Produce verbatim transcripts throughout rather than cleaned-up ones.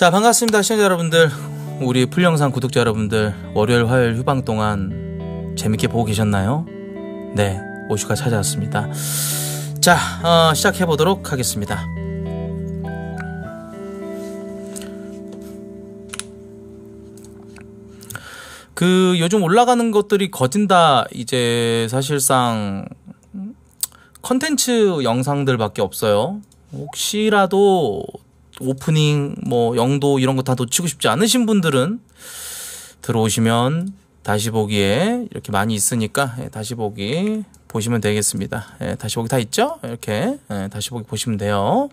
자, 반갑습니다 시청자 여러분들, 우리 풀영상 구독자 여러분들, 월요일 화요일 휴방 동안 재밌게 보고 계셨나요? 네, 오슈가 찾아왔습니다. 자, 어, 시작해 보도록 하겠습니다. 그 요즘 올라가는 것들이 거진다 이제 사실상 컨텐츠 영상들밖에 없어요. 혹시라도 오프닝 뭐 영도 이런 거 다 놓치고 싶지 않으신 분들은 들어오시면 다시 보기에 이렇게 많이 있으니까 다시 보기 보시면 되겠습니다. 다시 보기 다 있죠? 이렇게 다시 보기 보시면 돼요.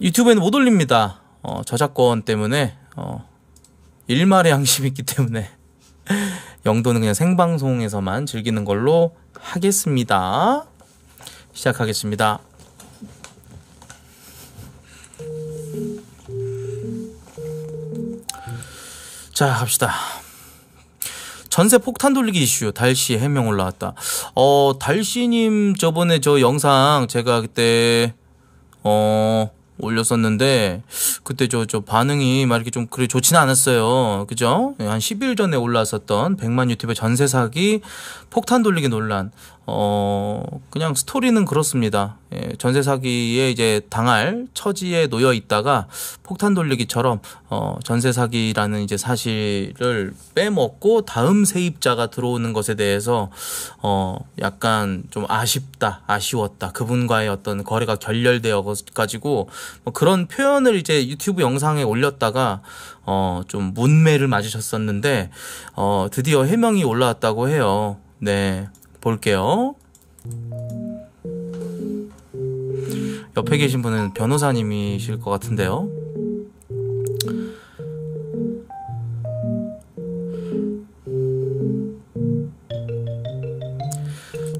유튜브에는 못 올립니다. 어, 저작권 때문에, 어, 일말의 양심이 있기 때문에 영도는 그냥 생방송에서만 즐기는 걸로 하겠습니다. 시작하겠습니다. 자, 갑시다. 전세 폭탄 돌리기 이슈, 달씨 해명 올라왔다. 어, 달씨님 저번에 저 영상 제가 그때 어 올렸었는데 그때 저, 저 반응이 막 이렇게 좀 그래 좋지는 않았어요. 그죠? 한 십 일 전에 올라왔었던 백만 유튜브의 전세 사기 폭탄 돌리기 논란. 어, 그냥 스토리는 그렇습니다. 예, 전세 사기에 이제 당할 처지에 놓여 있다가 폭탄 돌리기처럼 어, 전세 사기라는 이제 사실을 빼먹고 다음 세입자가 들어오는 것에 대해서 어, 약간 좀 아쉽다, 아쉬웠다, 그분과의 어떤 거래가 결렬되어 가지고 뭐 그런 표현을 이제 유튜브 영상에 올렸다가 어, 좀 문매를 맞으셨었는데 어, 드디어 해명이 올라왔다고 해요. 네. 볼게요. 옆에 계신 분은 변호사님이실 것 같은데요.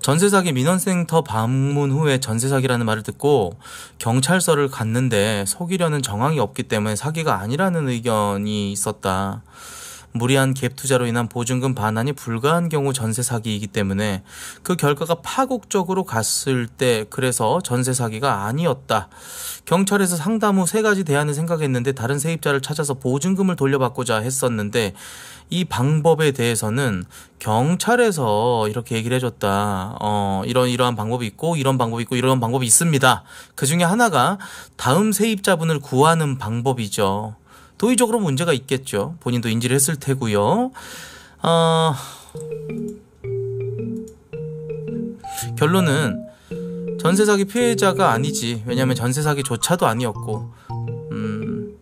전세사기 민원센터 방문 후에 전세사기라는 말을 듣고 경찰서를 갔는데 속이려는 정황이 없기 때문에 사기가 아니라는 의견이 있었다. 무리한 갭 투자로 인한 보증금 반환이 불가한 경우 전세 사기이기 때문에 그 결과가 파국적으로 갔을 때 그래서 전세 사기가 아니었다. 경찰에서 상담 후 세 가지 대안을 생각했는데 다른 세입자를 찾아서 보증금을 돌려받고자 했었는데 이 방법에 대해서는 경찰에서 이렇게 얘기를 해줬다. 어, 이런 이러한 방법이 있고 이런 방법이 있고 이런 방법이 있습니다. 그 중에 하나가 다음 세입자분을 구하는 방법이죠. 도의적으로 문제가 있겠죠. 본인도 인지를 했을 테고요. 어... 결론은 전세사기 피해자가 아니지. 왜냐하면 전세사기조차도 아니었고. 음...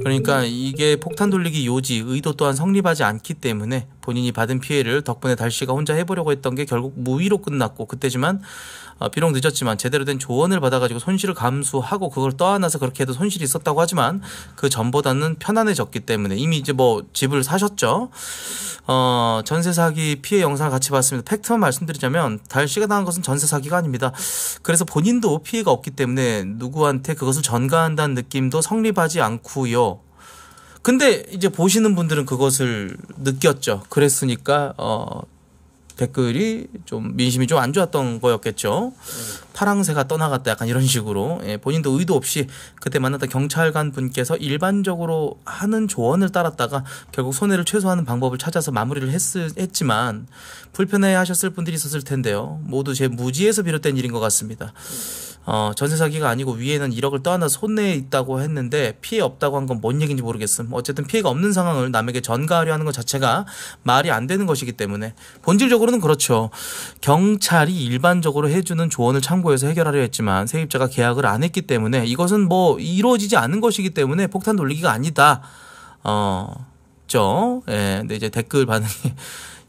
그러니까 이게 폭탄 돌리기 요지, 의도 또한 성립하지 않기 때문에 본인이 받은 피해를 덕분에 달씨가 혼자 해보려고 했던 게 결국 무의로 끝났고, 그때지만 어, 비록 늦었지만 제대로 된 조언을 받아가지고 손실을 감수하고 그걸 떠안아서 그렇게 해도 손실이 있었다고 하지만 그 전보다는 편안해졌기 때문에 이미 이제 뭐 집을 사셨죠. 어, 전세 사기 피해 영상을 같이 봤습니다. 팩트만 말씀드리자면 달씨가 당한 것은 전세 사기가 아닙니다. 그래서 본인도 피해가 없기 때문에 누구한테 그것을 전가한다는 느낌도 성립하지 않고요. 근데 이제 보시는 분들은 그것을 느꼈죠. 그랬으니까 어, 댓글이 좀 민심이 좀 안 좋았던 거였겠죠. 네. 파랑새가 떠나갔다 약간 이런 식으로. 예, 본인도 의도 없이 그때 만났던 경찰관 분께서 일반적으로 하는 조언을 따랐다가 결국 손해를 최소화하는 방법을 찾아서 마무리를 했을, 했지만 불편해하셨을 분들이 있었을 텐데요. 모두 제 무지에서 비롯된 일인 것 같습니다. 어, 전세 사기가 아니고 위에는 일억을 떠안아 손해에 있다고 했는데 피해 없다고 한 건 뭔 얘기인지 모르겠음. 어쨌든 피해가 없는 상황을 남에게 전가하려 하는 것 자체가 말이 안 되는 것이기 때문에 본질적으로는 그렇죠. 경찰이 일반적으로 해주는 조언을 참고해서 해결하려 했지만 세입자가 계약을 안 했기 때문에 이것은 뭐 이루어지지 않은 것이기 때문에 폭탄 돌리기가 아니다. 어, 죠. 예, 근데 이제 댓글 반응이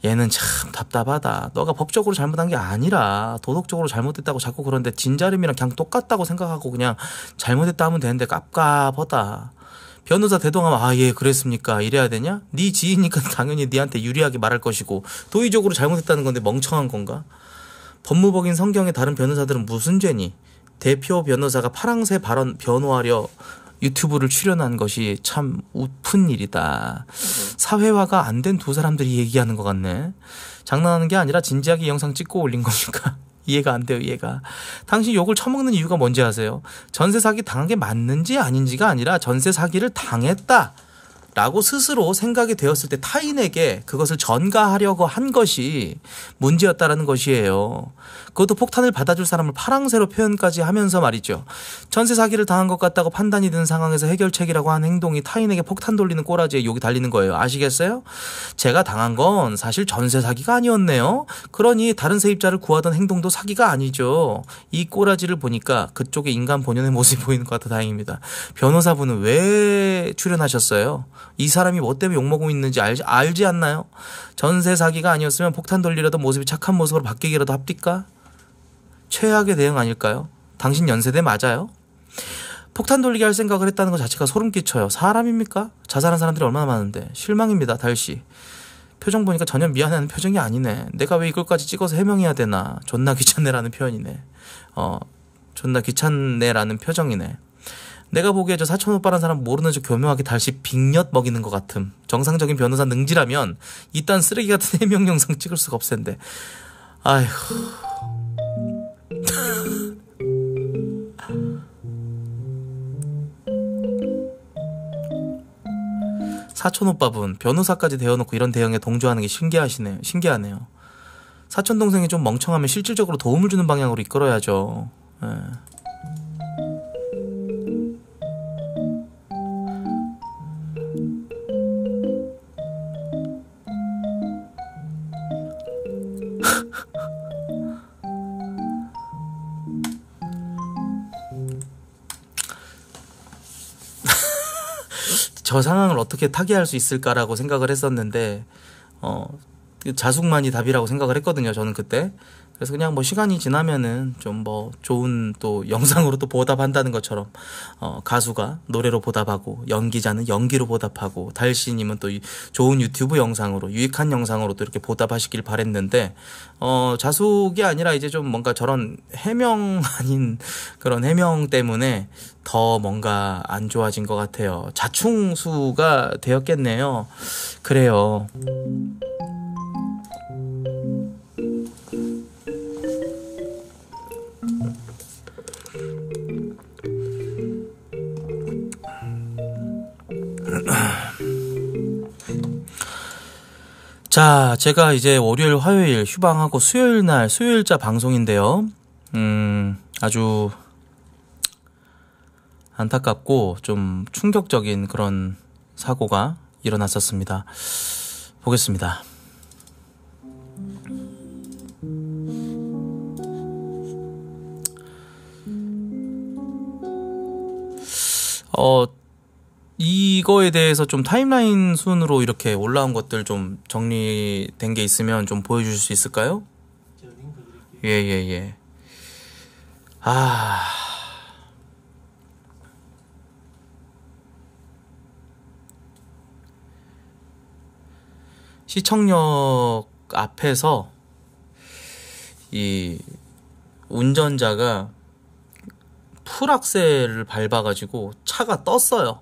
얘는 참 답답하다. 너가 법적으로 잘못한 게 아니라 도덕적으로 잘못됐다고 자꾸 그런데 진자림이랑 그냥 똑같다고 생각하고 그냥 잘못했다 하면 되는데 깝깝하다. 변호사 대동하면 아, 예, 그랬습니까? 이래야 되냐? 네 지인이니까 당연히 네한테 유리하게 말할 것이고 도의적으로 잘못했다는 건데 멍청한 건가? 법무법인 성경의 다른 변호사들은 무슨 죄니? 대표 변호사가 파랑새 발언 변호하려 유튜브를 출연한 것이 참 웃픈 일이다. 사회화가 안 된 두 사람들이 얘기하는 것 같네. 장난하는 게 아니라 진지하게 영상 찍고 올린 거니까 이해가 안 돼요. 이해가. 당신이 욕을 처먹는 이유가 뭔지 아세요? 전세 사기 당한 게 맞는지 아닌지가 아니라 전세 사기를 당했다 라고 스스로 생각이 되었을 때 타인에게 그것을 전가하려고 한 것이 문제였다라는 것이에요. 그것도 폭탄을 받아줄 사람을 파랑새로 표현까지 하면서 말이죠. 전세 사기를 당한 것 같다고 판단이 드는 상황에서 해결책이라고 한 행동이 타인에게 폭탄 돌리는 꼬라지에 욕이 달리는 거예요. 아시겠어요? 제가 당한 건 사실 전세 사기가 아니었네요. 그러니 다른 세입자를 구하던 행동도 사기가 아니죠. 이 꼬라지를 보니까 그쪽의 인간 본연의 모습이 보이는 것 같아 다행입니다. 변호사분은 왜 출연하셨어요? 이 사람이 뭐 때문에 욕먹고 있는지 알지, 알지 않나요? 전세 사기가 아니었으면 폭탄 돌리려던 모습이 착한 모습으로 바뀌기라도 합디까? 최악의 대응 아닐까요? 당신 연세대 맞아요? 폭탄 돌리게 할 생각을 했다는 것 자체가 소름 끼쳐요. 사람입니까? 자살한 사람들이 얼마나 많은데. 실망입니다. 달씨. 표정 보니까 전혀 미안해하는 표정이 아니네. 내가 왜 이걸까지 찍어서 해명해야 되나. 존나 귀찮네라는 표현이네. 어, 존나 귀찮네라는 표정이네. 내가 보기에 저 사촌 오빠란 사람 모르는 저 교묘하게 다시 빅엿 먹이는 것 같음. 정상적인 변호사 능지라면 이딴 쓰레기 같은 해명 영상 찍을 수가 없을텐데. 아휴. 사촌 오빠분 변호사까지 대어놓고 이런 대응에 동조하는 게 신기하시네요. 신기하네요. 사촌 동생이 좀 멍청하면 실질적으로 도움을 주는 방향으로 이끌어야죠. 예. 저 상황을 어떻게 타개할 수 있을까라고 생각을 했었는데 어, 자숙만이 답이라고 생각을 했거든요. 저는 그때. 그래서 그냥 뭐 시간이 지나면은 좀 뭐 좋은 또 영상으로 또 보답한다는 것처럼 어, 가수가 노래로 보답하고 연기자는 연기로 보답하고 달씨님은 또 좋은 유튜브 영상으로 유익한 영상으로 또 이렇게 보답하시길 바랬는데 어, 자숙이 아니라 이제 좀 뭔가 저런 해명 아닌 그런 해명 때문에 더 뭔가 안 좋아진 것 같아요. 자충수가 되었겠네요. 그래요. 자, 제가 이제 월요일, 화요일 휴방하고 수요일 날 수요일자 방송인데요. 음, 아주 안타깝고 좀 충격적인 그런 사고가 일어났었습니다. 보겠습니다. 어, 이거에 대해서 좀 타임라인 순으로 이렇게 올라온 것들 좀 정리된 게 있으면 좀 보여주실 수 있을까요? 예, 예, 예. 아. 시청역 앞에서 이 운전자가 풀악셀을 밟아가지고 차가 떴어요.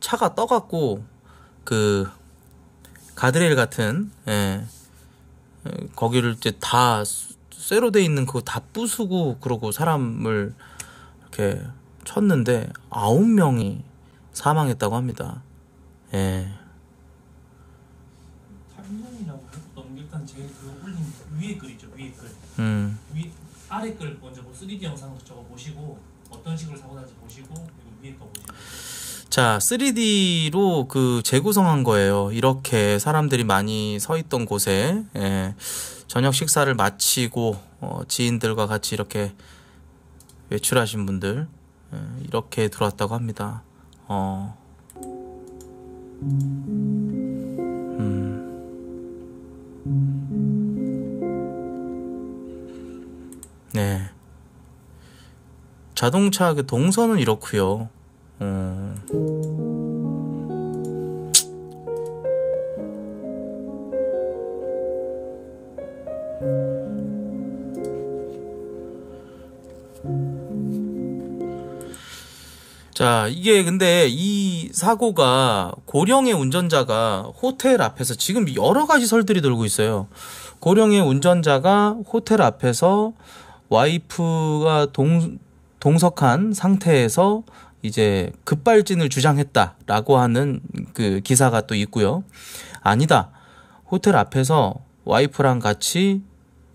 차가 떠갖고 그 가드레일 같은 예, 거기를 이제 다 쇠로 돼 있는 그거 다 부수고 그러고 사람을 이렇게 쳤는데 아홉 명이 사망했다고 합니다. 예. 타임라인이라고 넘길단 제일 그 올린 위에 글이죠. 위에 글. 음. 위 아래 글 먼저 뭐 쓰리디 영상으로 저거 보시고 어떤 식으로 사고 나는지 보시고 그리고 위에 거 보시고. 자, 쓰리디로 그 재구성한 거예요. 이렇게 사람들이 많이 서 있던 곳에 예, 저녁 식사를 마치고 어, 지인들과 같이 이렇게 외출하신 분들 예, 이렇게 들어왔다고 합니다. 어. 음. 네. 자동차 그 동선은 이렇고요. 음. 자, 이게 근데 이 사고가 고령의 운전자가 호텔 앞에서 지금 여러 가지 설들이 돌고 있어요. 고령의 운전자가 호텔 앞에서 와이프가 동, 동석한 상태에서 이제 급발진을 주장했다라고 하는 그 기사가 또 있고요. 아니다. 호텔 앞에서 와이프랑 같이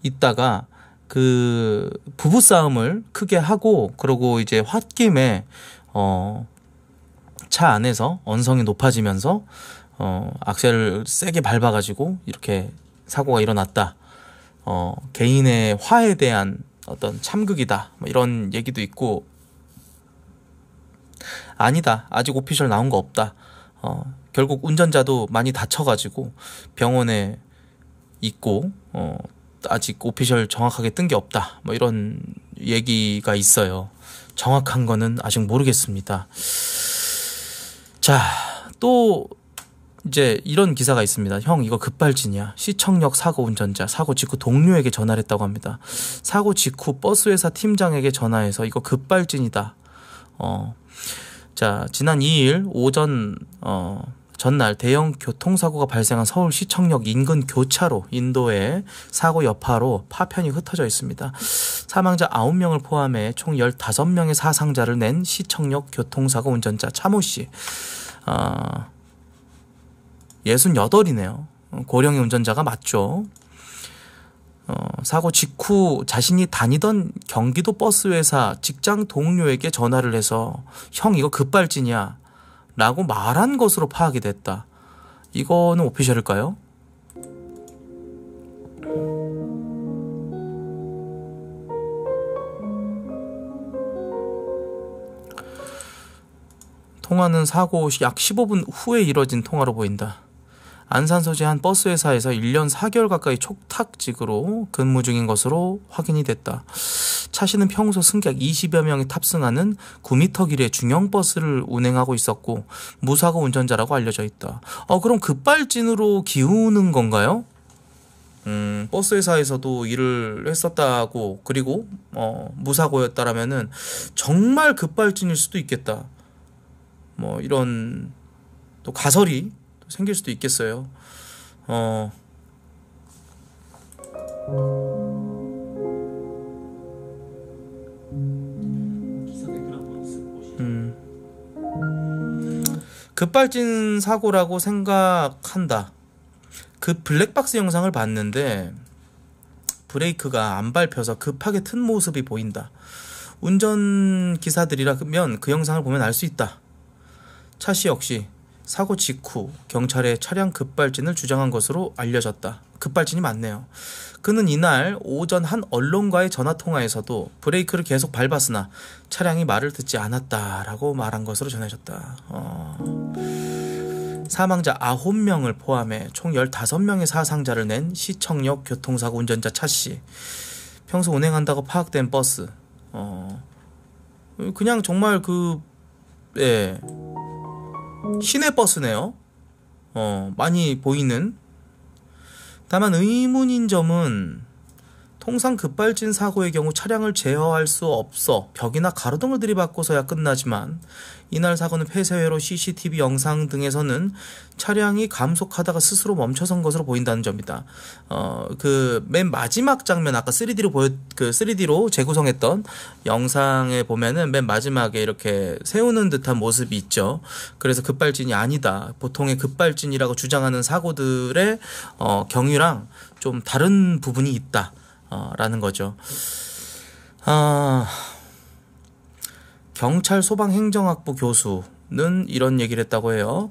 있다가 그 부부 싸움을 크게 하고, 그러고 이제 홧김에 어 차 안에서 언성이 높아지면서 어 악셀을 세게 밟아가지고 이렇게 사고가 일어났다. 어 개인의 화에 대한 어떤 참극이다. 뭐 이런 얘기도 있고. 아니다. 아직 오피셜 나온 거 없다. 어, 결국 운전자도 많이 다쳐가지고 병원에 있고, 어, 아직 오피셜 정확하게 뜬 게 없다. 뭐 이런 얘기가 있어요. 정확한 거는 아직 모르겠습니다. 자, 또 이제 이런 기사가 있습니다. 형, 이거 급발진이야. 시청역 사고 운전자 사고 직후 동료에게 전화를 했다고 합니다. 사고 직후 버스회사 팀장에게 전화해서 이거 급발진이다. 어, 자, 지난 이 일 오전 어, 전날 대형 교통사고가 발생한 서울 시청역 인근 교차로 인도의 사고 여파로 파편이 흩어져 있습니다. 사망자 아홉 명을 포함해 총 열다섯 명의 사상자를 낸 시청역 교통사고 운전자 차모씨, 어, 예순여덟이네요. 고령의 운전자가 맞죠. 어, 사고 직후 자신이 다니던 경기도 버스회사 직장 동료에게 전화를 해서 형, 이거 급발진이야 라고 말한 것으로 파악이 됐다. 이거는 오피셜일까요? 통화는 사고 약 십오 분 후에 이뤄진 통화로 보인다. 안산 소재 한 버스회사에서 일 년 사 개월 가까이 촉탁직으로 근무 중인 것으로 확인이 됐다. 차씨는 평소 승객 이십여 명이 탑승하는 구 미터 길이의 중형버스를 운행하고 있었고 무사고 운전자라고 알려져 있다. 어, 그럼 급발진으로 기우는 건가요? 음, 버스회사에서도 일을 했었다고, 그리고 어, 무사고였다라면은 정말 급발진일 수도 있겠다. 뭐 이런 또 가설이 생길 수도 있겠어요. 어. 음. 급발진 사고라고 생각한다. 그 블랙박스 영상을 봤는데 브레이크가 안 밟혀서 급하게 튼 모습이 보인다. 운전기사들이라면 그 영상을 보면 알 수 있다. 차씨 역시 사고 직후 경찰에 차량 급발진을 주장한 것으로 알려졌다. 급발진이 맞네요. 그는 이날 오전 한 언론과의 전화통화에서도 브레이크를 계속 밟았으나 차량이 말을 듣지 않았다라고 말한 것으로 전해졌다. 어... 사망자 아홉 명을 포함해 총 열다섯 명의 사상자를 낸 시청역 교통사고 운전자 차씨. 평소 운행한다고 파악된 버스. 어... 그냥 정말 그... 예... 시내버스네요. 어, 많이 보이는. 다만 의문인 점은 통상 급발진 사고의 경우 차량을 제어할 수 없어 벽이나 가로등을 들이받고서야 끝나지만 이날 사고는 폐쇄회로 씨씨티비 영상 등에서는 차량이 감속하다가 스스로 멈춰선 것으로 보인다는 점이다. 어, 그 맨 마지막 장면, 아까 쓰리디로 보였, 그 쓰리디로 재구성했던 영상에 보면은 맨 마지막에 이렇게 세우는 듯한 모습이 있죠. 그래서 급발진이 아니다. 보통의 급발진이라고 주장하는 사고들의 어, 경위랑 좀 다른 부분이 있다. 어, 라는 거죠. 아, 경찰 소방행정학부 교수는 이런 얘기를 했다고 해요.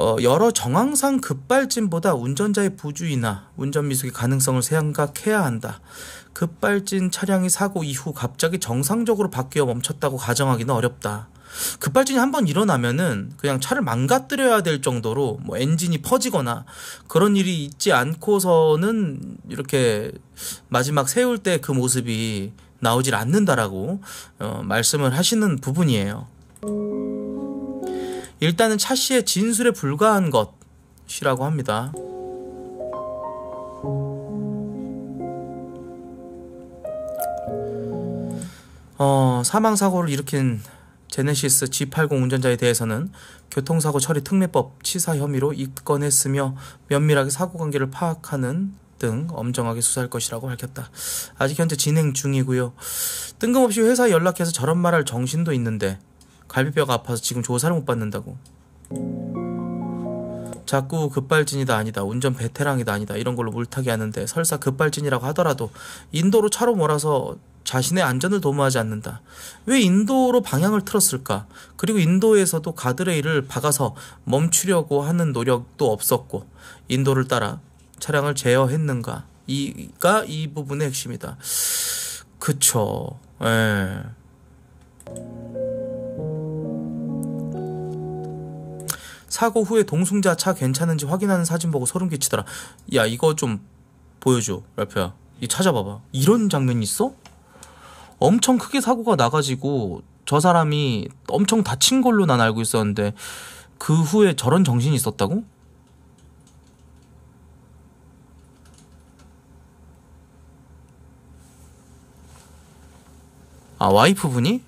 어, 여러 정황상 급발진보다 운전자의 부주의나 운전미숙의 가능성을 생각해야 한다. 급발진 차량이 사고 이후 갑자기 정상적으로 바뀌어 멈췄다고 가정하기는 어렵다. 급발진이 한번 일어나면은 그냥 차를 망가뜨려야 될 정도로 뭐 엔진이 퍼지거나 그런 일이 있지 않고서는 이렇게 마지막 세울 때 그 모습이 나오질 않는다라고 어, 말씀을 하시는 부분이에요. 일단은 차 씨의 진술에 불과한 것이라고 합니다. 어, 사망사고를 일으킨 제네시스 지 팔십 운전자에 대해서는 교통사고 처리 특례법 치사 혐의로 입건했으며 면밀하게 사고관계를 파악하는 등 엄정하게 수사할 것이라고 밝혔다. 아직 현재 진행 중이고요. 뜬금없이 회사에 연락해서 저런 말할 정신도 있는데 갈비뼈가 아파서 지금 조사를 못 받는다고. 자꾸 급발진이다 아니다, 운전 베테랑이다 아니다 이런 걸로 물타기 하는데 설사 급발진이라고 하더라도 인도로 차로 몰아서 자신의 안전을 도모하지 않는다. 왜 인도로 방향을 틀었을까? 그리고 인도에서도 가드레일을 박아서 멈추려고 하는 노력도 없었고 인도를 따라 차량을 제어했는가? 이가 이 부분의 핵심이다. 그쵸. 예. 사고 후에 동승자 차 괜찮은지 확인하는 사진 보고 소름 끼치더라. 야, 이거 좀 보여줘, 랄프야. 이거 찾아봐봐. 이런 장면이 있어? 엄청 크게 사고가 나가지고 저 사람이 엄청 다친 걸로 난 알고 있었는데 그 후에 저런 정신이 있었다고? 아, 와이프분이?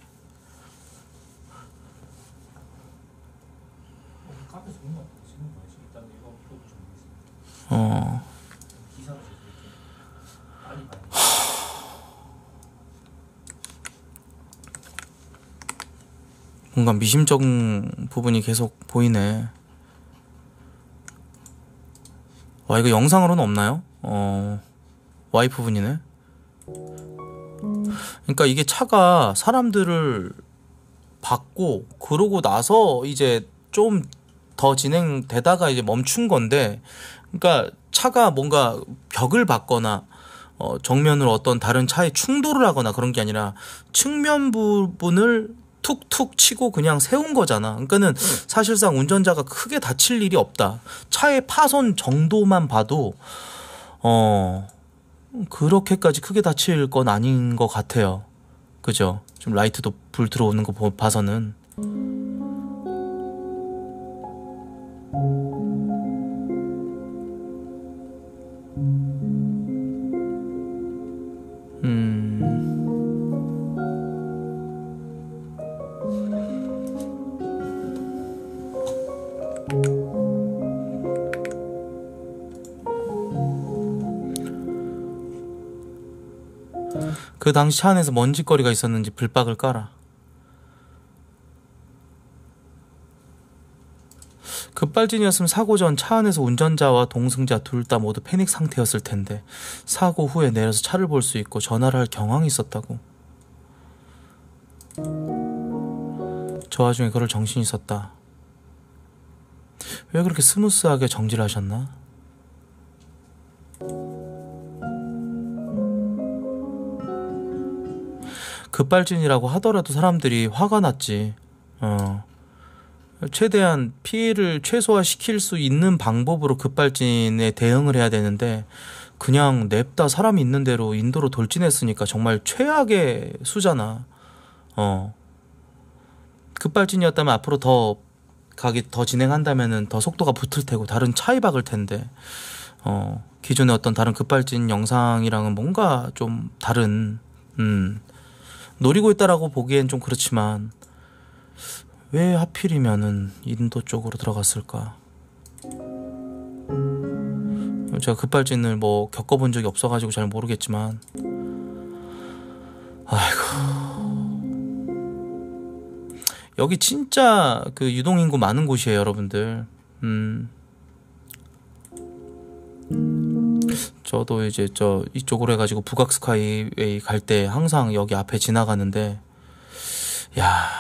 어. 뭔가 미심쩍은 부분이 계속 보이네. 와, 이거 영상으로는 없나요? 어. 와이프 분이네. 그러니까 이게 차가 사람들을 받고 그러고 나서 이제 좀 더 진행되다가 이제 멈춘 건데, 그러니까 차가 뭔가 벽을 받거나 어, 정면으로 어떤 다른 차에 충돌을 하거나 그런 게 아니라 측면 부분을 툭툭 치고 그냥 세운 거잖아. 그러니까는 사실상 운전자가 크게 다칠 일이 없다. 차의 파손 정도만 봐도 어 그렇게까지 크게 다칠 건 아닌 것 같아요. 그죠? 좀 라이트도 불 들어오는 거 봐서는. 그 당시 차 안에서 먼지거리가 있었는지 불박을 깔아. 급발진이었으면 사고 전 차 안에서 운전자와 동승자 둘 다 모두 패닉 상태였을 텐데 사고 후에 내려서 차를 볼 수 있고 전화를 할 경황이 있었다고. 저 와중에 그럴 정신이 있었다. 왜 그렇게 스무스하게 정지를 하셨나? 급발진이라고 하더라도 사람들이 화가 났지. 어. 최대한 피해를 최소화시킬 수 있는 방법으로 급발진에 대응을 해야 되는데 그냥 냅다 사람이 있는 대로 인도로 돌진했으니까 정말 최악의 수잖아. 어. 급발진이었다면 앞으로 더 가기 더 진행한다면은 더 속도가 붙을 테고 다른 차이 박을 텐데 어. 기존의 어떤 다른 급발진 영상이랑은 뭔가 좀 다른. 음. 노리고 있다라고 보기엔 좀 그렇지만 왜 하필이면은 인도 쪽으로 들어갔을까? 제가 급발진을 뭐 겪어본 적이 없어가지고 잘 모르겠지만 아이고 여기 진짜 그 유동인구 많은 곳이에요, 여러분들. 음 저도 이제 저 이쪽으로 해가지고 북악스카이웨이 갈 때 항상 여기 앞에 지나가는데 야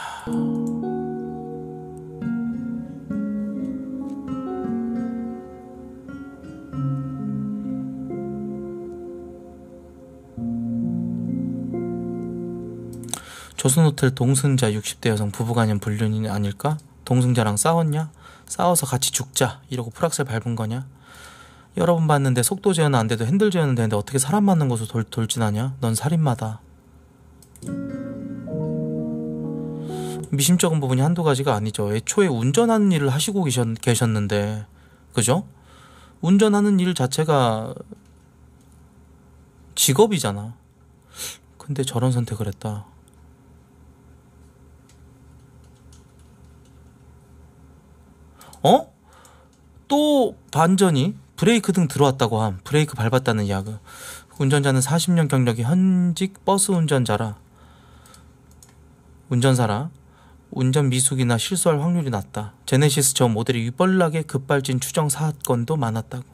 조선호텔 동승자 육십 대 여성 부부간인 불륜이 아닐까? 동승자랑 싸웠냐? 싸워서 같이 죽자 이러고 프락셀 밟은 거냐? 여러 번 봤는데 속도 제어는 안 돼도 핸들 제어는 되는데 어떻게 사람 맞는 것으로 돌, 돌진하냐? 넌 살인마다. 미심쩍은 부분이 한두 가지가 아니죠. 애초에 운전하는 일을 하시고 계셨, 계셨는데 그죠? 운전하는 일 자체가 직업이잖아. 근데 저런 선택을 했다. 어? 또 반전이? 브레이크 등 들어왔다고 함. 브레이크 밟았다는 이야기. 운전자는 사십 년 경력의 현직 버스 운전자라 운전사라 운전 미숙이나 실수할 확률이 낮다. 제네시스 저 모델이 유별나게 급발진 추정 사건도 많았다고.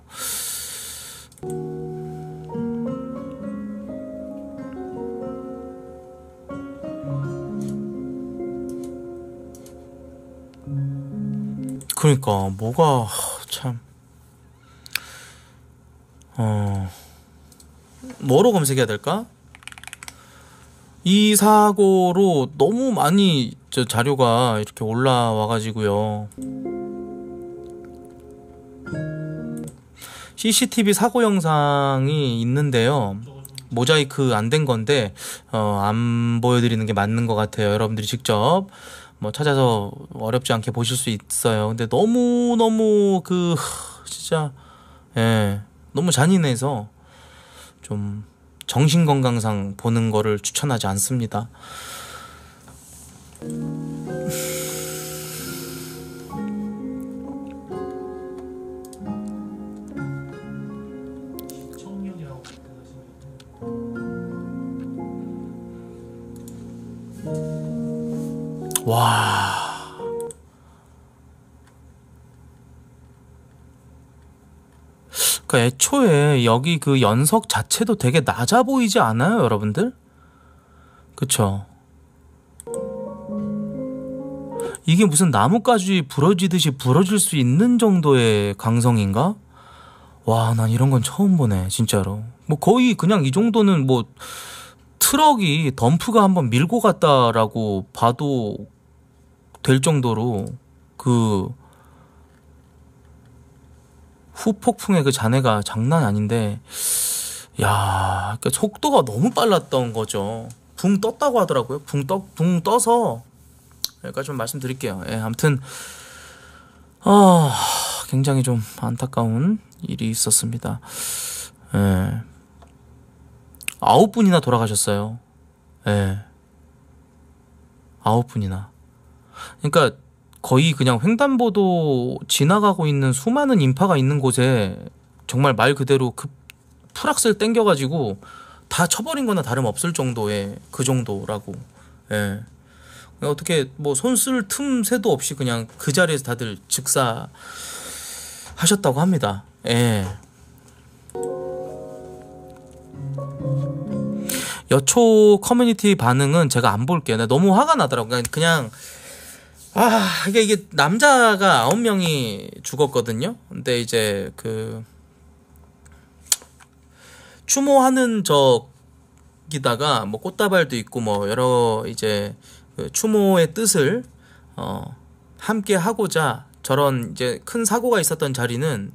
그러니까 뭐가 참 어... 뭐로 검색해야 될까? 이 사고로 너무 많이 저 자료가 이렇게 올라와가지고요. 씨씨티비 사고 영상이 있는데요. 모자이크 안 된 건데 어, 안 보여드리는 게 맞는 것 같아요. 여러분들이 직접 뭐 찾아서 어렵지 않게 보실 수 있어요. 근데 너무 너무 그 진짜 예, 너무 잔인해서 좀 정신건강상 보는 거를 추천하지 않습니다. 와... 애초에 여기 그 연석 자체도 되게 낮아 보이지 않아요, 여러분들? 그쵸? 이게 무슨 나뭇가지 부러지듯이 부러질 수 있는 정도의 강성인가? 와, 난 이런 건 처음 보네, 진짜로. 뭐 거의 그냥 이 정도는 뭐 트럭이 덤프가 한번 밀고 갔다라고 봐도 될 정도로 그 후폭풍의 그 잔해가 장난 아닌데, 야, 그러니까 속도가 너무 빨랐던 거죠. 붕 떴다고 하더라고요. 붕 떠, 붕 떠서 여기까지 좀 말씀드릴게요. 예, 아무튼 아, 굉장히 좀 안타까운 일이 있었습니다. 예, 아홉 분이나 돌아가셨어요. 예, 아홉 분이나. 그러니까. 거의 그냥 횡단보도 지나가고 있는 수많은 인파가 있는 곳에 정말 말 그대로 급 풀악셀 땡겨가지고 다 쳐버린 거나 다름없을 정도의 그 정도라고. 예. 어떻게 뭐 손 쓸 틈새도 없이 그냥 그 자리에서 다들 즉사하셨다고 합니다. 예. 여초 커뮤니티 반응은 제가 안 볼게요. 너무 화가 나더라고요. 그냥 아, 이게, 이게, 남자가 아홉 명이 죽었거든요? 근데 이제, 그, 추모하는 적이다가, 뭐, 꽃다발도 있고, 뭐, 여러, 이제, 그 추모의 뜻을, 어, 함께 하고자, 저런, 이제, 큰 사고가 있었던 자리는,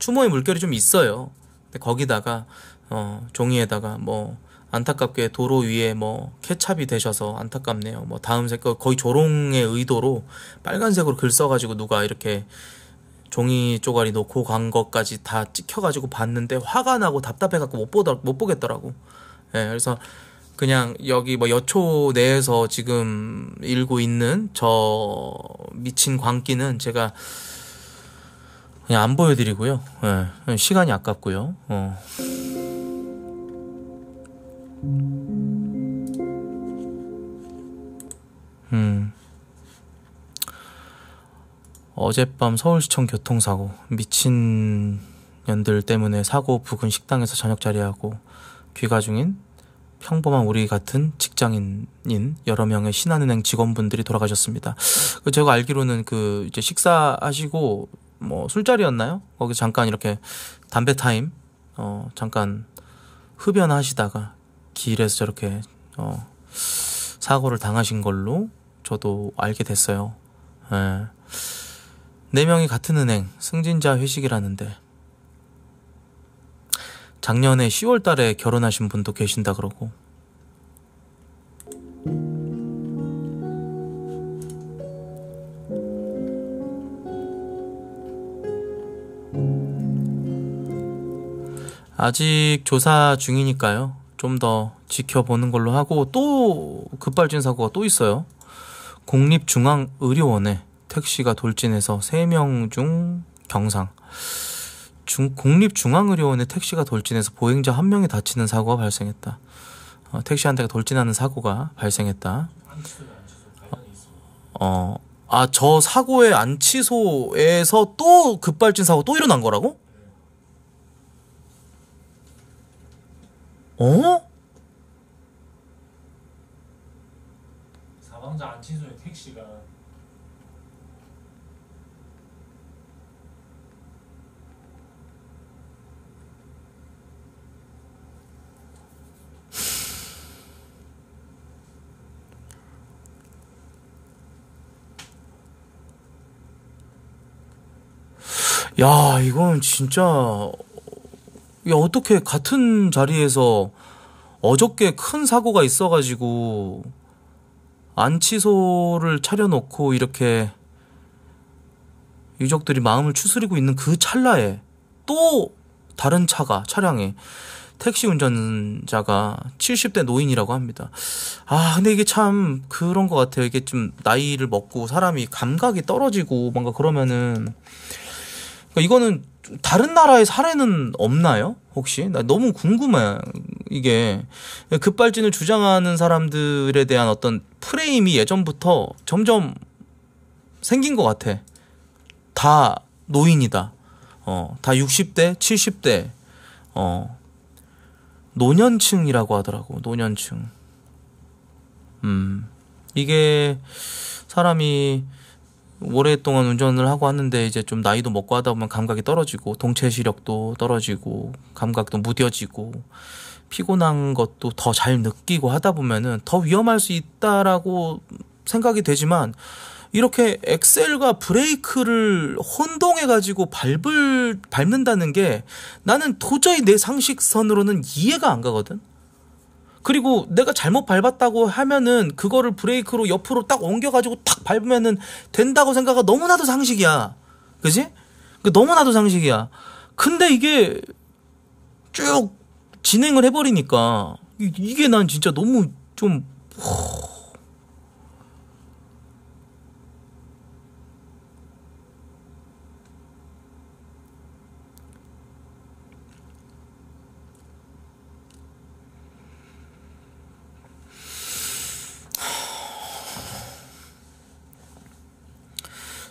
추모의 물결이 좀 있어요. 근데 거기다가, 어, 종이에다가, 뭐, 안타깝게 도로 위에 뭐 케찹이 되셔서 안타깝네요. 뭐 다음 색깔 거의 조롱의 의도로 빨간색으로 글 써가지고 누가 이렇게 종이 쪼가리 놓고 간 것까지 다 찍혀가지고 봤는데 화가 나고 답답해갖고 못 보다 못 보겠더라고. 예, 그래서 그냥 여기 뭐 여초 내에서 지금 일고 있는 저 미친 광기는 제가 그냥 안 보여드리고요. 예, 시간이 아깝고요. 어. 음. 어젯밤 서울시청 교통사고. 미친년들 때문에 사고 부근 식당에서 저녁 자리하고 귀가 중인 평범한 우리 같은 직장인인 여러 명의 신한은행 직원분들이 돌아가셨습니다. 제가 알기로는 그 이제 식사하시고 뭐 술자리였나요? 거기 잠깐 이렇게 담배 타임 어 잠깐 흡연하시다가 길에서 저렇게 어, 사고를 당하신 걸로 저도 알게 됐어요. 예. 네 명이 같은 은행 승진자 회식이라는데 작년에 시월 달에 결혼하신 분도 계신다 그러고. 아직 조사 중이니까요. 좀 더 지켜보는 걸로 하고, 또 급발진 사고가 또 있어요. 국립중앙의료원에 택시가 돌진해서 세 명 중 경상. 중, 공립중앙의료원의 택시가 돌진해서 보행자 한 명이 다치는 사고가 발생했다. 어, 택시 한 대가 돌진하는 사고가 발생했다. 어, 아, 저 사고의 안취소에서 또 급발진 사고 또 일어난 거라고? 어? 사망자 안취소의 택시가 야, 이건 진짜, 야, 어떻게 같은 자리에서 어저께 큰 사고가 있어가지고, 안치소를 차려놓고, 이렇게, 유족들이 마음을 추스리고 있는 그 찰나에, 또, 다른 차가, 차량에, 택시 운전자가 칠십 대 노인이라고 합니다. 아, 근데 이게 참, 그런 것 같아요. 이게 좀, 나이를 먹고, 사람이 감각이 떨어지고, 뭔가 그러면은, 이거는 다른 나라의 사례는 없나요? 혹시? 나 너무 궁금해. 이게 급발진을 주장하는 사람들에 대한 어떤 프레임이 예전부터 점점 생긴 것 같아. 다 노인이다. 어, 다 육십 대, 칠십 대 어, 노년층이라고 하더라고. 노년층. 음, 이게 사람이 오랫동안 운전을 하고 왔는데 이제 좀 나이도 먹고 하다 보면 감각이 떨어지고 동체 시력도 떨어지고 감각도 무뎌지고 피곤한 것도 더 잘 느끼고 하다 보면은 더 위험할 수 있다라고 생각이 되지만 이렇게 엑셀과 브레이크를 혼동해 가지고 밟을 밟는다는 게 나는 도저히 내 상식선으로는 이해가 안 가거든. 그리고 내가 잘못 밟았다고 하면은 그거를 브레이크로 옆으로 딱 옮겨가지고 탁 밟으면은 된다고 생각하고 너무나도 상식이야. 그지? 너무나도 상식이야. 근데 이게 쭉 진행을 해버리니까 이게 난 진짜 너무 좀...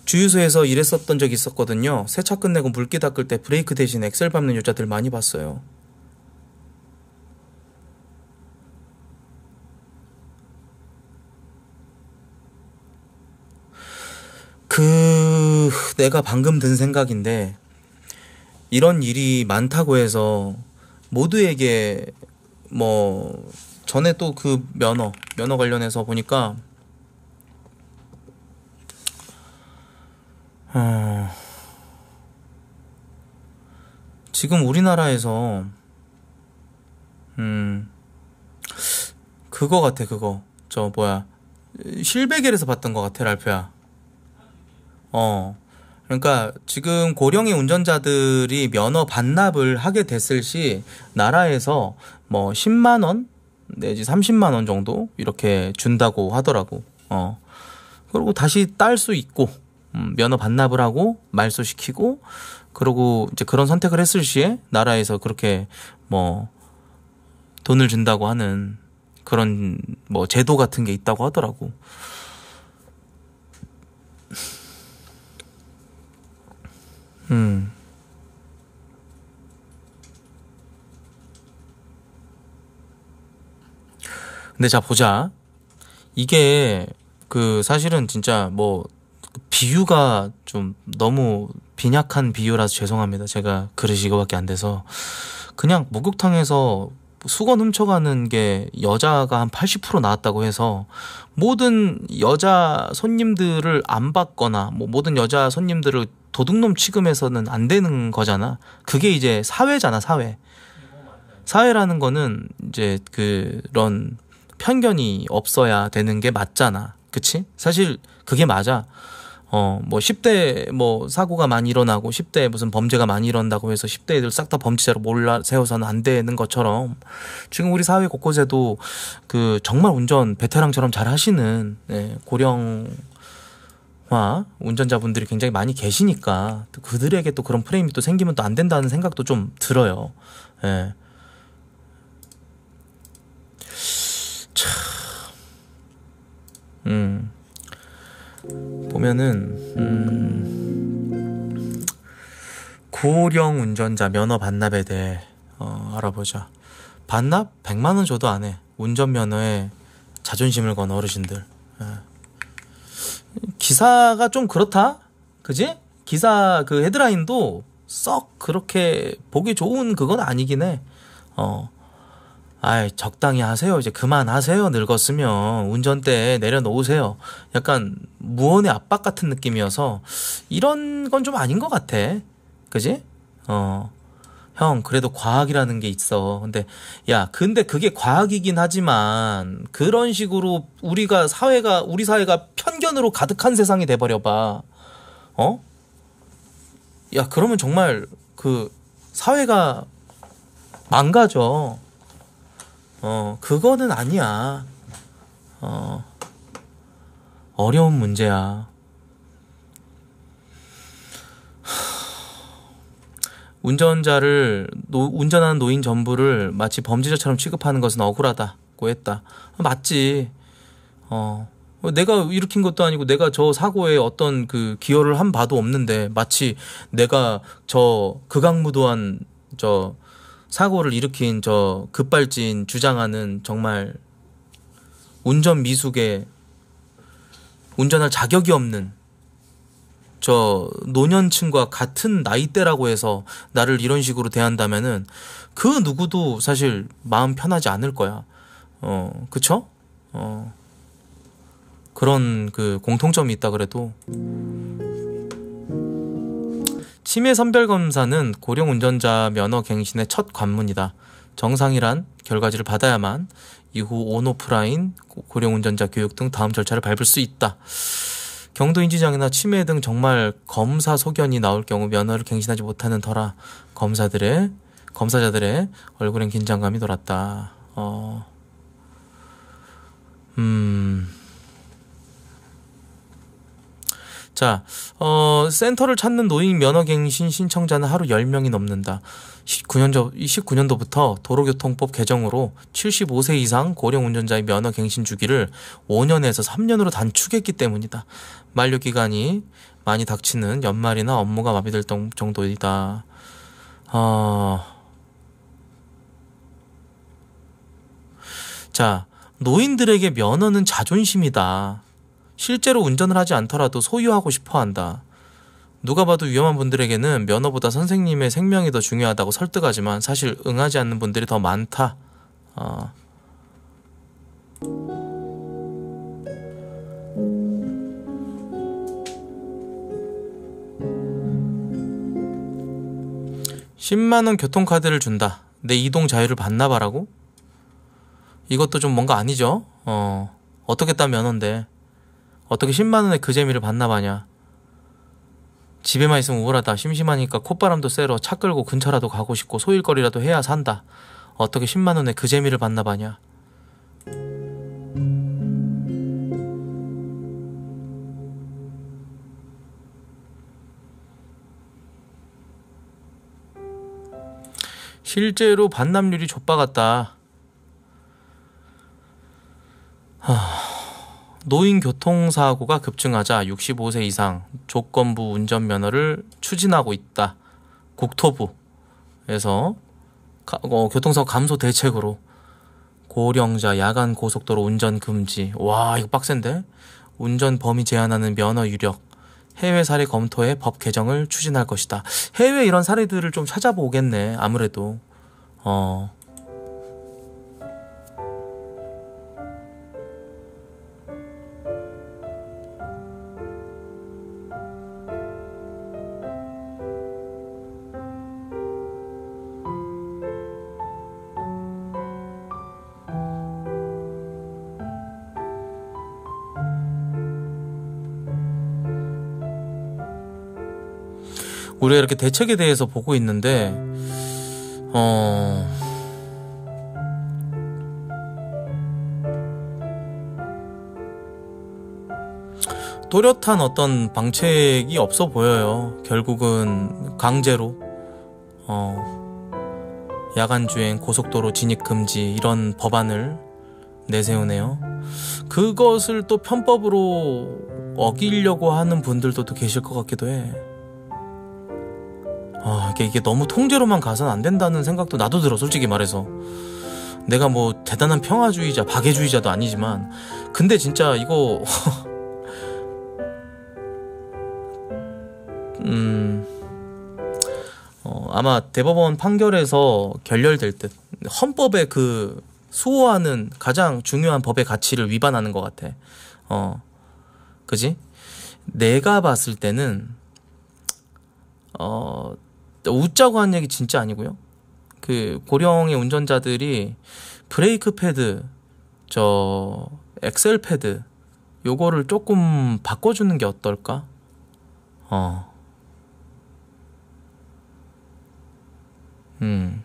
주유소에서 일했었던 적이 있었거든요. 세차 끝내고 물기 닦을 때 브레이크 대신 엑셀 밟는 여자들 많이 봤어요. 그... 내가 방금 든 생각인데 이런 일이 많다고 해서 모두에게 뭐... 전에 또 그 면허, 면허 관련해서 보니까 어... 지금 우리나라에서 음 그거 같아 그거 저 뭐야 실베겔에서 봤던 거 같아 랄프야. 어 그러니까 지금 고령의 운전자들이 면허 반납을 하게 됐을 시 나라에서 뭐 십만 원 내지 삼십만 원 정도 이렇게 준다고 하더라고. 어 그리고 다시 딸 수 있고. 음, 면허 반납을 하고 말소시키고 그러고 이제 그런 선택을 했을 시에 나라에서 그렇게 뭐 돈을 준다고 하는 그런 뭐 제도 같은 게 있다고 하더라고. 음. 근데 자 보자. 이게 그 사실은 진짜 뭐 비유가 좀 너무 빈약한 비유라서 죄송합니다. 제가 그릇이 이거밖에 안 돼서 그냥 목욕탕에서 수건 훔쳐가는 게 여자가 한 팔십 퍼센트 나왔다고 해서 모든 여자 손님들을 안 받거나 뭐 모든 여자 손님들을 도둑놈 취급해서는 안 되는 거잖아. 그게 이제 사회잖아. 사회. 사회라는 거는 이제 그런 편견이 없어야 되는 게 맞잖아. 그치? 사실 그게 맞아. 어, 뭐, 십 대, 뭐, 사고가 많이 일어나고, 십 대 무슨 범죄가 많이 일어난다고 해서, 십 대 애들 싹 다 범죄자로 몰라 세워서는 안 되는 것처럼, 지금 우리 사회 곳곳에도, 그, 정말 운전 베테랑처럼 잘 하시는, 예, 고령, 와 운전자분들이 굉장히 많이 계시니까 또 그들에게 또 그런 프레임이 또 생기면 또 안 된다는 생각도 좀 들어요. 예. 참, 음, 보면은 음, 고령 운전자 면허 반납에 대해 어, 알아보자. 반납 백만 원 줘도 안 해. 운전면허에 자존심을 건 어르신들. 예. 기사가 좀 그렇다? 그지? 기사 그 헤드라인도 썩 그렇게 보기 좋은 그건 아니긴 해. 어. 아이, 적당히 하세요. 이제 그만하세요. 늙었으면. 운전대에 내려놓으세요. 약간 무언의 압박 같은 느낌이어서 이런 건 좀 아닌 것 같아. 그지? 어. 형, 그래도 과학이라는 게 있어. 근데, 야, 근데 그게 과학이긴 하지만, 그런 식으로 우리가 사회가, 우리 사회가 편견으로 가득한 세상이 돼버려봐. 어? 야, 그러면 정말, 그, 사회가 망가져. 어, 그거는 아니야. 어, 어려운 문제야. 운전자를 노, 운전하는 노인 전부를 마치 범죄자처럼 취급하는 것은 억울하다고 했다. 맞지. 어, 내가 일으킨 것도 아니고 내가 저 사고에 어떤 그 기여를 한 바도 없는데 마치 내가 저 극악무도한 저 사고를 일으킨 저 급발진 주장하는 정말 운전 미숙에 운전할 자격이 없는 저 노년층과 같은 나이대라고 해서 나를 이런 식으로 대한다면은 그 누구도 사실 마음 편하지 않을 거야. 어, 그쵸? 어, 그런 그 공통점이 있다 그래도. 치매 선별검사는 고령 운전자 면허 갱신의 첫 관문이다. 정상이란 결과지를 받아야만 이후 온오프라인 고령 운전자 교육 등 다음 절차를 밟을 수 있다. 경도인지장애나 치매 등 정말 검사 소견이 나올 경우 면허를 갱신하지 못하는 터라 검사들의, 검사자들의 얼굴엔 긴장감이 돌았다. 어, 음. 자, 어, 센터를 찾는 노인 면허 갱신 신청자는 하루 열 명이 넘는다. 십구 년도부터 도로교통법 개정으로 칠십오 세 이상 고령 운전자의 면허 갱신 주기를 오 년에서 삼 년으로 단축했기 때문이다. 만료 기간이 많이 닥치는 연말이나 업무가 마비될 정도이다. 어... 자, 노인들에게 면허는 자존심이다. 실제로 운전을 하지 않더라도 소유하고 싶어 한다. 누가 봐도 위험한 분들에게는 면허보다 선생님의 생명이 더 중요하다고 설득하지만 사실 응하지 않는 분들이 더 많다. 어. 십만 원 교통카드를 준다. 내 이동 자유를 반납하라고? 이것도 좀 뭔가 아니죠? 어. 어떻게 딴 면허인데 어떻게 십만 원에 그 재미를 반납하냐. 집에만 있으면 우울하다. 심심하니까 콧바람도 쐬러 차 끌고 근처라도 가고 싶고 소일거리라도 해야 산다. 어떻게 십만 원에 그 재미를 반납하냐. 실제로 반납률이 좆바같다. 하... 노인 교통사고가 급증하자 육십오 세 이상 조건부 운전면허를 추진하고 있다. 국토부에서 가, 어, 교통사고 감소 대책으로 고령자 야간 고속도로 운전 금지. 와 이거 빡센데? 운전 범위 제한하는 면허 유력. 해외 사례 검토해 법 개정을 추진할 것이다. 해외 이런 사례들을 좀 찾아보겠네. 아무래도. 어... 우리가 이렇게 대책에 대해서 보고 있는데 어... 또 또렷한 어떤 방책이 없어 보여요. 결국은 강제로 어, 야간주행, 고속도로 진입금지 이런 법안을 내세우네요. 그것을 또 편법으로 어기려고 하는 분들도 또 계실 것 같기도 해. 아, 이게, 이게 너무 통제로만 가선 안 된다는 생각도 나도 들어, 솔직히 말해서. 내가 뭐 대단한 평화주의자, 박애주의자도 아니지만, 근데 진짜 이거 음, 어, 아마 대법원 판결에서 결렬될 듯, 헌법의 그 수호하는 가장 중요한 법의 가치를 위반하는 것 같아. 어, 그지? 내가 봤을 때는 어. 웃자고 한 얘기 진짜 아니고요. 그 고령의 운전자들이 브레이크 패드, 저 엑셀 패드 요거를 조금 바꿔주는 게 어떨까? 어, 음,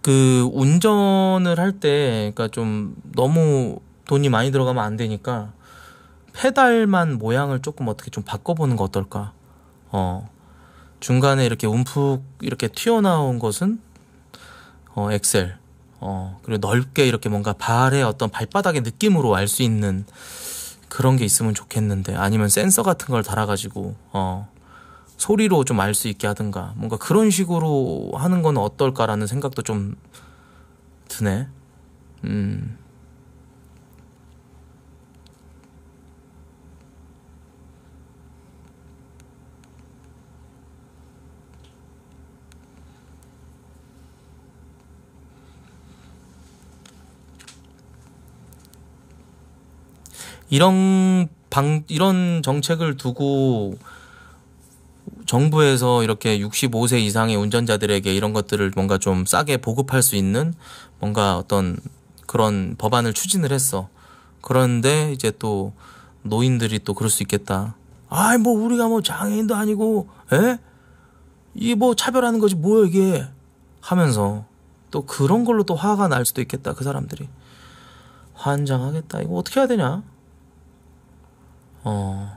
그 운전을 할 때, 그러니까 좀 너무 돈이 많이 들어가면 안 되니까. 페달만 모양을 조금 어떻게 좀 바꿔보는 거 어떨까? 어, 중간에 이렇게 움푹 이렇게 튀어나온 것은 어, 엑셀. 어, 그리고 넓게 이렇게 뭔가 발의 어떤 발바닥의 느낌으로 알 수 있는 그런 게 있으면 좋겠는데, 아니면 센서 같은 걸 달아가지고 어, 소리로 좀 알 수 있게 하든가, 뭔가 그런 식으로 하는 건 어떨까라는 생각도 좀 드네. 음. 이런 방, 이런 정책을 두고 정부에서 이렇게 육십오 세 이상의 운전자들에게 이런 것들을 뭔가 좀 싸게 보급할 수 있는 뭔가 어떤 그런 법안을 추진을 했어. 그런데 이제 또 노인들이 또 그럴 수 있겠다. 아이, 뭐 우리가 뭐 장애인도 아니고, 에? 이게 뭐 차별하는 거지 뭐야 이게? 하면서 또 그런 걸로 또 화가 날 수도 있겠다. 그 사람들이. 환장하겠다. 이거 어떻게 해야 되냐? 어.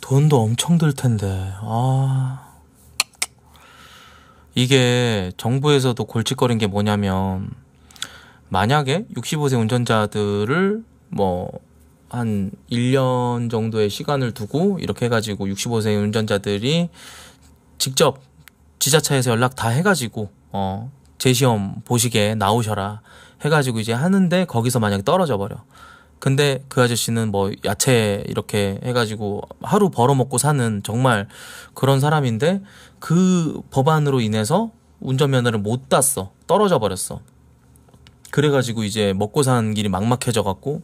돈도 엄청 들 텐데. 아. 이게 정부에서도 골칫거린 게 뭐냐면, 만약에 육십오 세 운전자들을 뭐 한 일 년 정도의 시간을 두고 이렇게 해가지고 육십오 세 운전자들이 직접 지자체에서 연락 다 해가지고 어, 재시험 보시게 나오셔라 해가지고 이제 하는데, 거기서 만약에 떨어져 버려. 근데 그 아저씨는 뭐 야채 이렇게 해가지고 하루 벌어먹고 사는 정말 그런 사람인데, 그 법안으로 인해서 운전면허를 못 땄어. 떨어져 버렸어. 그래가지고 이제 먹고 사는 길이 막막해져갖고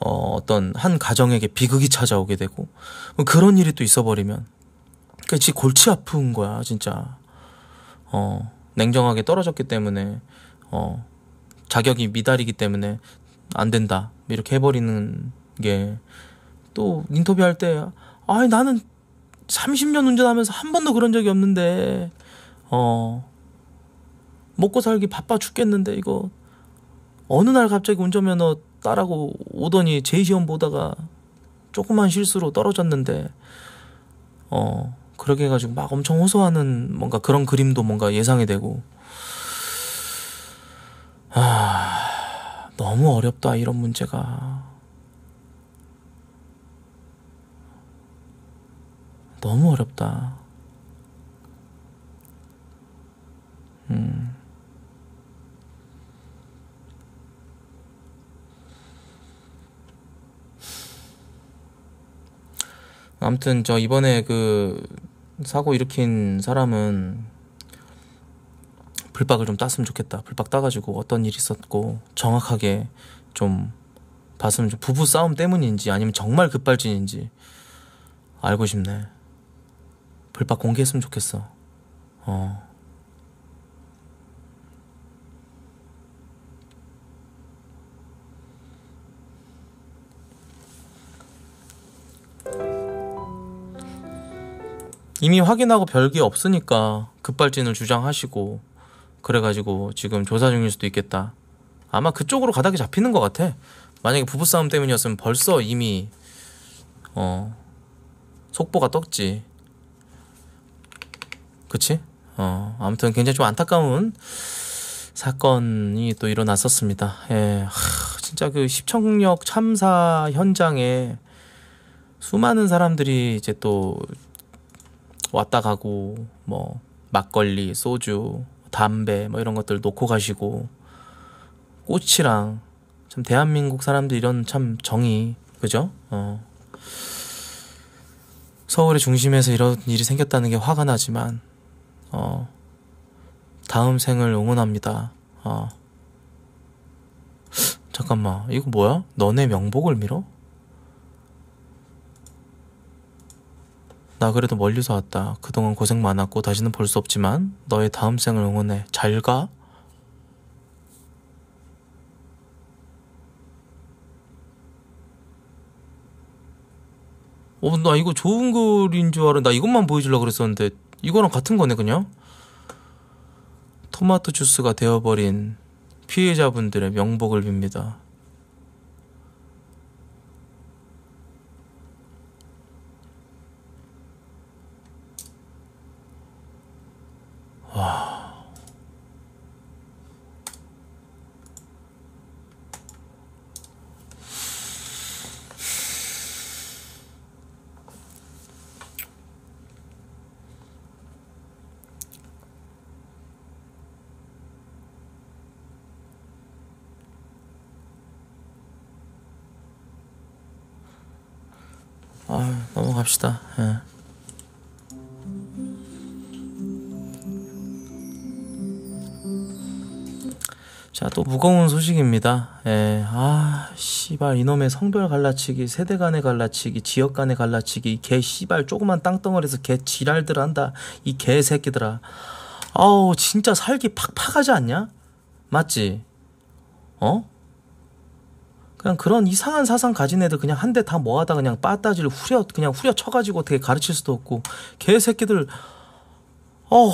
어, 어떤 한 가정에게 비극이 찾아오게 되고, 그런 일이 또 있어버리면 그러니까 진짜 골치 아픈 거야 진짜. 어, 냉정하게 떨어졌기 때문에 어, 자격이 미달이기 때문에 안 된다 이렇게 해버리는 게, 또 인터뷰할 때 아니 나는 삼십 년 운전하면서 한 번도 그런 적이 없는데 어 먹고 살기 바빠 죽겠는데 이거 어느 날 갑자기 운전면허 따라고 오더니 제이 시험 보다가 조그만 실수로 떨어졌는데 어 그렇게 해가지고 막 엄청 호소하는 뭔가 그런 그림도 뭔가 예상이 되고. 아, 너무 어렵다 이런 문제가. 너무 어렵다. 음. 아무튼 저 이번에 그 사고 일으킨 사람은 불박을 좀 땄으면 좋겠다. 불박 따가지고 어떤 일이 있었고 정확하게 좀 봤으면, 좀 부부 싸움 때문인지 아니면 정말 급발진인지 알고 싶네. 불박 공개했으면 좋겠어. 어. 어. 이미 확인하고 별게 없으니까 급발진을 주장하시고 그래가지고 지금 조사 중일 수도 있겠다. 아마 그쪽으로 가닥이 잡히는 것 같아. 만약에 부부싸움 때문이었으면 벌써 이미 어 속보가 떴지. 그치? 어 아무튼 굉장히 좀 안타까운 사건이 또 일어났었습니다. 예, 하, 진짜 그 시청역 참사 현장에 수많은 사람들이 이제 또 왔다 가고 뭐 막걸리, 소주, 담배 뭐 이런 것들 놓고 가시고 꽃이랑 참 대한민국 사람들 이런 참 정이 그죠? 어. 서울의 중심에서 이런 일이 생겼다는 게 화가 나지만 어. 다음 생을 응원합니다. 어. 잠깐만 이거 뭐야? 너네 명복을 밀어? 나 그래도 멀리서 왔다. 그동안 고생 많았고 다시는 볼 수 없지만 너의 다음 생을 응원해. 잘 가? 어, 나 이거 좋은 글인 줄 알았는데 나 이것만 보여주려고 그랬었는데 이거랑 같은 거네 그냥? 토마토 주스가 되어버린 피해자분들의 명복을 빕니다. 와. 아, 넘어갑시다. 예. 자, 또 무거운 소식입니다. 예, 아, 씨발 이놈의 성별 갈라치기, 세대 간의 갈라치기, 지역 간의 갈라치기, 이 개 씨발 조그만 땅덩어리에서 개 지랄들 한다. 이 개새끼들아. 아우, 진짜 살기 팍팍하지 않냐? 맞지? 어? 그냥 그런 이상한 사상 가진 애들 그냥 한 대 다 모아다 그냥 빠따지를 후려 그냥 후려 쳐가지고 어떻게 가르칠 수도 없고 개새끼들. 어우.